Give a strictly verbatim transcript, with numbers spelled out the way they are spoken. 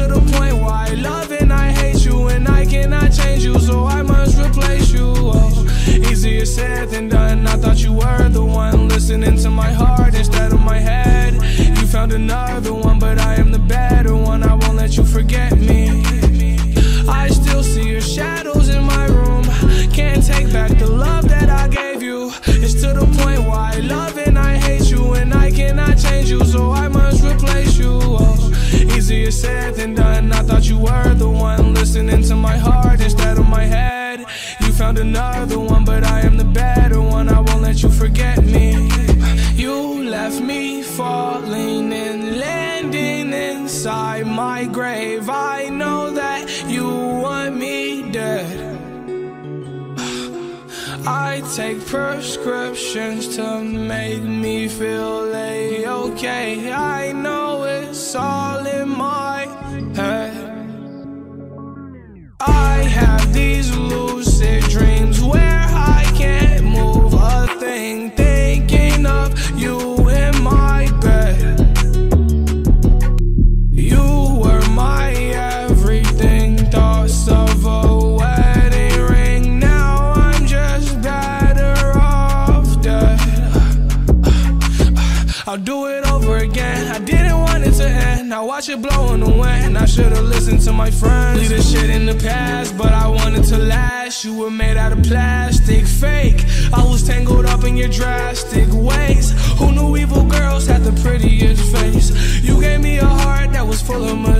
to the point where I love and I hate you, and I cannot change you, so I must replace you. Oh, easier said than done. I thought you were the one, listening to my heart instead of my head. You found another one, but I am the better one. I won't let you forget me. I still see your shadows in my room. Can't take back the love that I gave you. It's to the point where I love and I hate you, and I cannot change you, so I must replace you. Oh, easier said than done. I thought you were the one, listening to my heart instead of my head. You found another one, but I am the better one. I won't let you forget me. You left me falling and landing inside my grave. I know that you want me dead. I take prescriptions to make me feel A-okay. I know it's all in my head. I have these lucid dreams where I can't move a thing, thinking of you in my bed. You were my everything, thoughts of a I'll do it over again. I didn't want it to end. I watch it blow in the wind. I should've listened to my friends. Leave this shit in the past, but I wanted to last. You were made out of plastic, fake. I was tangled up in your drastic ways. Who knew evil girls had the prettiest face? You gave me a heart that was full of mistakes.